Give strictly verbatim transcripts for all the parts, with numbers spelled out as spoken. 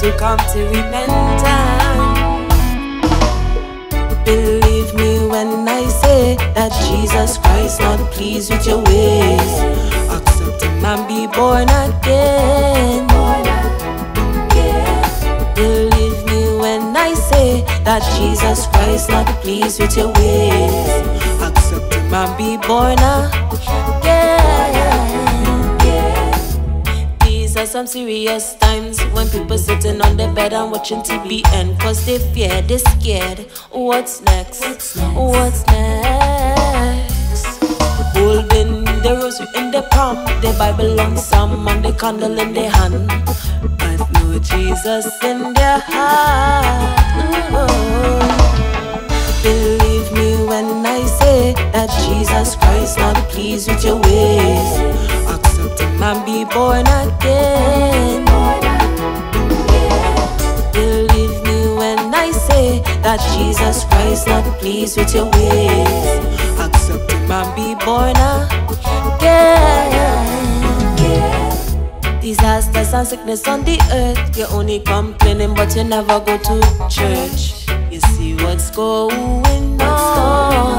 to come to repentance. Believe me when I say that Jesus Christ not pleased with your ways. Accept him and be born again. Believe me when I say that Jesus Christ not pleased with your ways. Accept him and be born again. Some serious times when people sitting on their bed and watching T V and cause they fear, they scared. What's next? What's next? What's next? Holding the rosary in their palm, their Bible on some and the candle in their hand, but no Jesus in their heart. Oh. Believe me when I say that Jesus Christ not pleased with your ways. And be born again. Believe me when I say that Jesus Christ not pleased with your ways. Accept him and be born again. Disasters and sickness on the earth, you're only complaining but you never go to church. You see what's going on.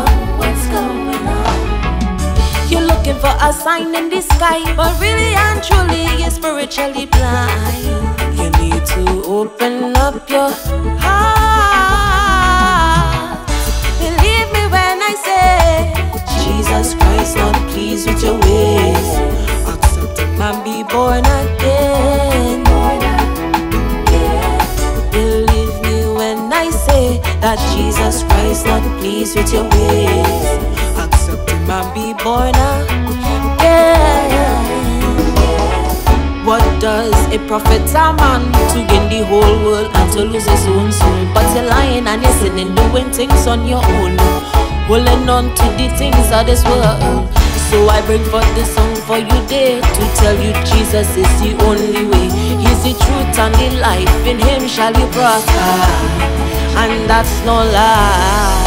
You're looking for a sign in the sky, but really and truly you're spiritually blind. You need to open up your heart. Believe me when I say Jesus Christ not pleased with your ways. Accept him and be born again. Believe me when I say that Jesus Christ not pleased with your ways. And be born again. What does it profit a man to gain the whole world and to lose his own soul? But you're lying and you're sinning, doing things on your own, holding on to the things of this world. So I bring forth this song for you today to tell you Jesus is the only way. He's the truth and the life, in him shall you prosper, and that's no lie.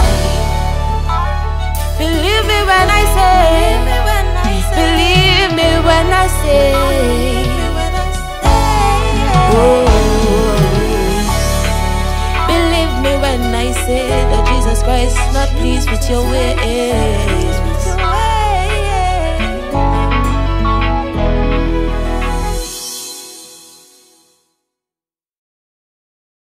Believe me when I say, believe me when I say, oh, believe me when I say that Jesus Christ is not pleased with your ways.